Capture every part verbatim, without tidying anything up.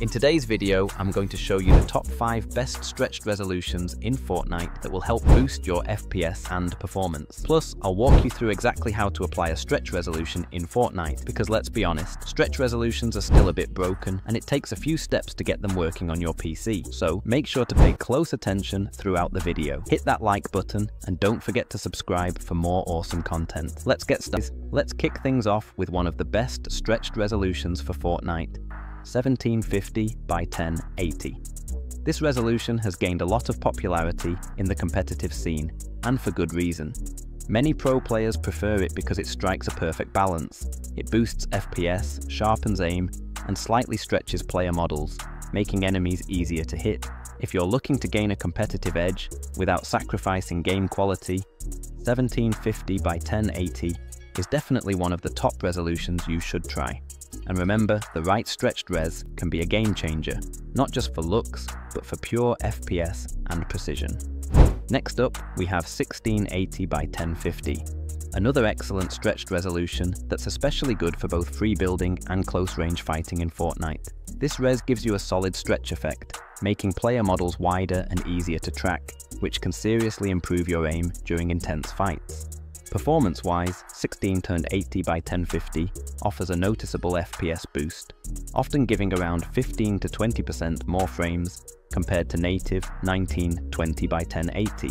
In today's video, I'm going to show you the top five best stretched resolutions in Fortnite that will help boost your F P S and performance. Plus, I'll walk you through exactly how to apply a stretch resolution in Fortnite, because let's be honest, stretch resolutions are still a bit broken and it takes a few steps to get them working on your P C. So make sure to pay close attention throughout the video. Hit that like button and don't forget to subscribe for more awesome content. Let's get started. Let's kick things off with one of the best stretched resolutions for Fortnite. seventeen fifty by ten eighty. This resolution has gained a lot of popularity in the competitive scene, and for good reason. Many pro players prefer it because it strikes a perfect balance. It boosts F P S, sharpens aim, and slightly stretches player models, making enemies easier to hit. If you're looking to gain a competitive edge without sacrificing game quality, seventeen fifty by ten eighty is definitely one of the top resolutions you should try. And remember, the right stretched res can be a game changer, not just for looks, but for pure F P S and precision. Next up, we have sixteen eighty by ten fifty, another excellent stretched resolution that's especially good for both free building and close-range fighting in Fortnite. This res gives you a solid stretch effect, making player models wider and easier to track, which can seriously improve your aim during intense fights. Performance-wise, sixteen turned eighty by ten fifty offers a noticeable F P S boost, often giving around fifteen to twenty percent more frames compared to native nineteen twenty by ten eighty,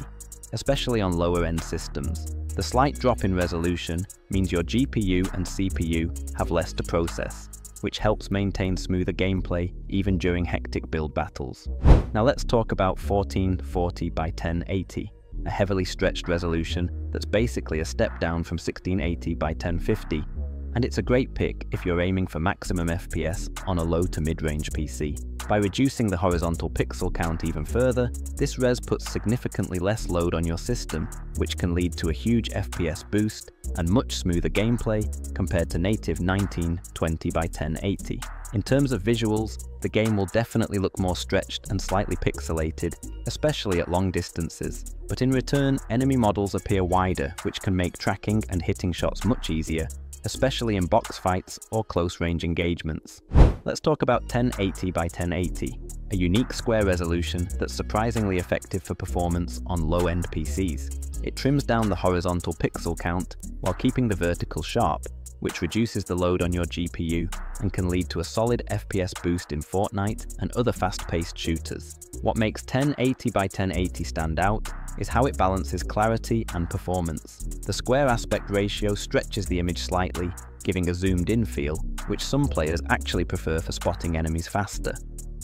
especially on lower-end systems. The slight drop in resolution means your G P U and C P U have less to process, which helps maintain smoother gameplay even during hectic build battles. Now let's talk about fourteen forty by ten eighty. A heavily stretched resolution that's basically a step down from sixteen eighty by ten fifty, and it's a great pick if you're aiming for maximum F P S on a low to mid-range P C. By reducing the horizontal pixel count even further, this res puts significantly less load on your system, which can lead to a huge F P S boost and much smoother gameplay compared to native nineteen twenty by ten eighty. In terms of visuals, the game will definitely look more stretched and slightly pixelated, especially at long distances. But in return, enemy models appear wider, which can make tracking and hitting shots much easier, especially in box fights or close-range engagements. Let's talk about ten eighty by ten eighty, a unique square resolution that's surprisingly effective for performance on low-end P Cs. It trims down the horizontal pixel count while keeping the vertical sharp, which reduces the load on your G P U and can lead to a solid F P S boost in Fortnite and other fast-paced shooters. What makes ten eighty by ten eighty stand out is how it balances clarity and performance. The square aspect ratio stretches the image slightly, giving a zoomed-in feel, which some players actually prefer for spotting enemies faster.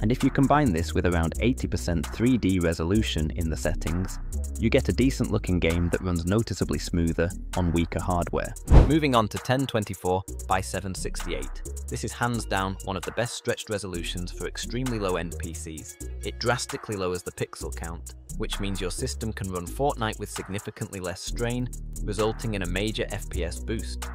And if you combine this with around eighty percent three D resolution in the settings, you get a decent looking game that runs noticeably smoother on weaker hardware. Moving on to ten twenty-four by seven sixty-eight. This is hands down one of the best stretched resolutions for extremely low-end P Cs. It drastically lowers the pixel count, which means your system can run Fortnite with significantly less strain, resulting in a major F P S boost.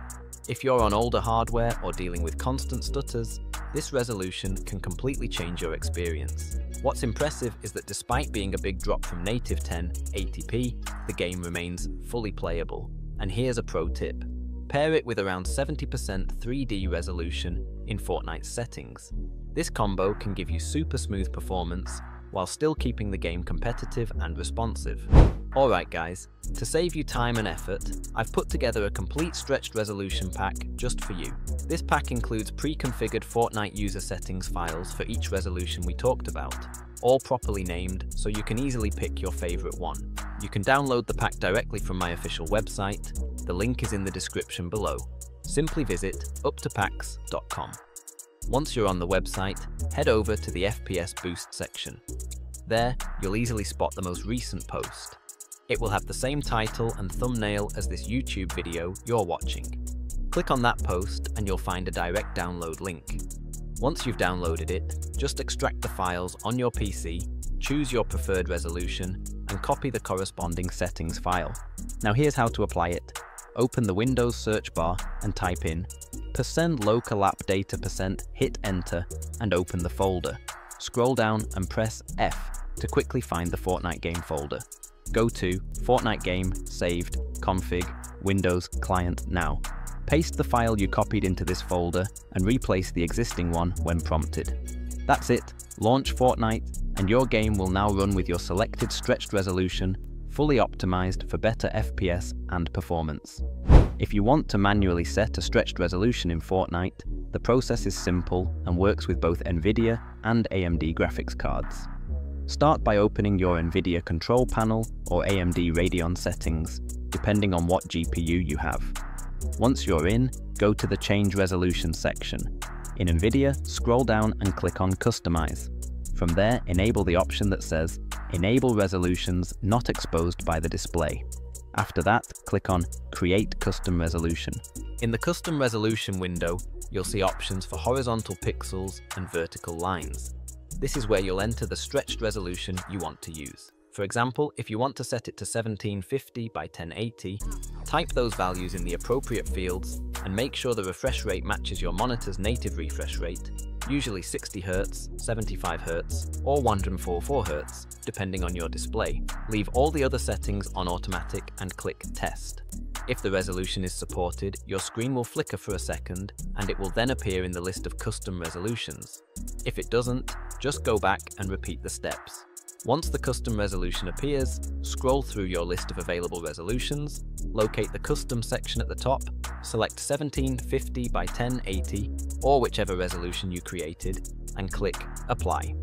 If you're on older hardware or dealing with constant stutters, this resolution can completely change your experience. What's impressive is that despite being a big drop from native ten eighty p, the game remains fully playable. And here's a pro tip. Pair it with around seventy percent three D resolution in Fortnite's settings. This combo can give you super smooth performance while still keeping the game competitive and responsive. Alright guys, to save you time and effort, I've put together a complete stretched resolution pack just for you. This pack includes pre-configured Fortnite user settings files for each resolution we talked about, all properly named so you can easily pick your favorite one. You can download the pack directly from my official website. The link is in the description below. Simply visit up to packs dot com. Once you're on the website, head over to the F P S Boost section. There, you'll easily spot the most recent post. It will have the same title and thumbnail as this YouTube video you're watching. Click on that post and you'll find a direct download link. Once you've downloaded it, just extract the files on your P C, choose your preferred resolution, and copy the corresponding settings file. Now here's how to apply it. Open the Windows search bar and type in percent local app data percent, hit enter, and open the folder. Scroll down and press F to quickly find the Fortnite game folder. Go to Fortnite game, saved, config, Windows, client now. Paste the file you copied into this folder and replace the existing one when prompted. That's it, launch Fortnite, and your game will now run with your selected stretched resolution, fully optimized for better F P S and performance. If you want to manually set a stretched resolution in Fortnite, the process is simple and works with both Nvidia and A M D graphics cards. Start by opening your Nvidia control panel or A M D Radeon settings, depending on what G P U you have. Once you're in, go to the Change Resolution section. In Nvidia, scroll down and click on Customize. From there, enable the option that says, Enable Resolutions Not Exposed by the Display. After that, click on Create Custom Resolution. In the Custom Resolution window, you'll see options for horizontal pixels and vertical lines. This is where you'll enter the stretched resolution you want to use. For example, if you want to set it to seventeen fifty by ten eighty, type those values in the appropriate fields and make sure the refresh rate matches your monitor's native refresh rate, usually sixty hertz, seventy-five hertz, or one hundred forty-four hertz, depending on your display. Leave all the other settings on automatic and click Test. If the resolution is supported, your screen will flicker for a second and it will then appear in the list of custom resolutions. If it doesn't, just go back and repeat the steps. Once the custom resolution appears, scroll through your list of available resolutions, locate the custom section at the top, select seventeen fifty by ten eighty or whichever resolution you created, and click Apply.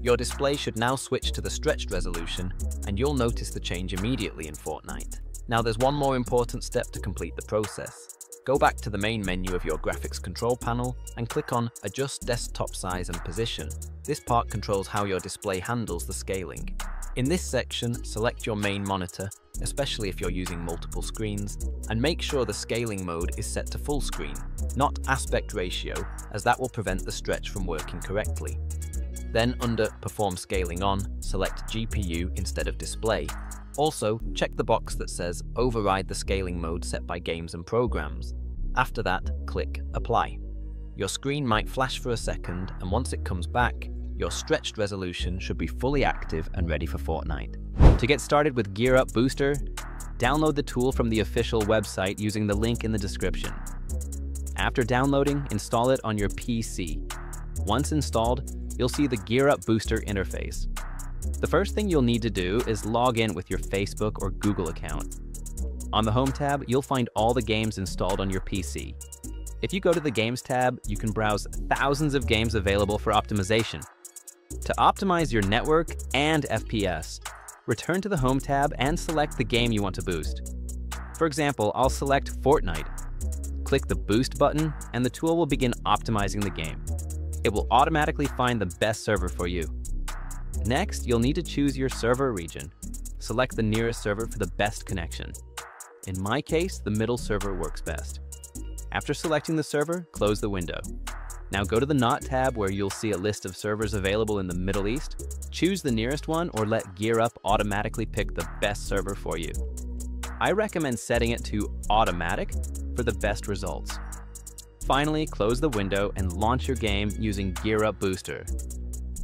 Your display should now switch to the stretched resolution and you'll notice the change immediately in Fortnite. Now there's one more important step to complete the process. Go back to the main menu of your graphics control panel and click on Adjust Desktop Size and Position. This part controls how your display handles the scaling. In this section, select your main monitor, especially if you're using multiple screens, and make sure the scaling mode is set to full screen, not aspect ratio, as that will prevent the stretch from working correctly. Then under Perform Scaling On, select G P U instead of Display. Also, check the box that says Override the scaling mode set by games and programs. After that, click Apply. Your screen might flash for a second, and once it comes back, your stretched resolution should be fully active and ready for Fortnite. To get started with GearUp Booster, download the tool from the official website using the link in the description. After downloading, install it on your P C. Once installed, you'll see the GearUp Booster interface. The first thing you'll need to do is log in with your Facebook or Google account. On the Home tab, you'll find all the games installed on your P C. If you go to the Games tab, you can browse thousands of games available for optimization. To optimize your network and F P S, return to the Home tab and select the game you want to boost. For example, I'll select Fortnite. Click the Boost button, and the tool will begin optimizing the game. It will automatically find the best server for you. Next, you'll need to choose your server region. Select the nearest server for the best connection. In my case, the middle server works best. After selecting the server, close the window. Now go to the Not tab where you'll see a list of servers available in the Middle East. Choose the nearest one or let GearUp automatically pick the best server for you. I recommend setting it to automatic for the best results. Finally, close the window and launch your game using GearUp Booster.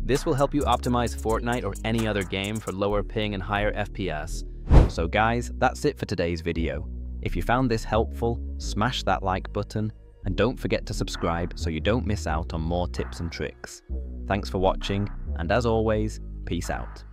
This will help you optimize Fortnite or any other game for lower ping and higher F P S. So guys, that's it for today's video. If you found this helpful, smash that like button and don't forget to subscribe so you don't miss out on more tips and tricks. Thanks for watching, and as always, peace out.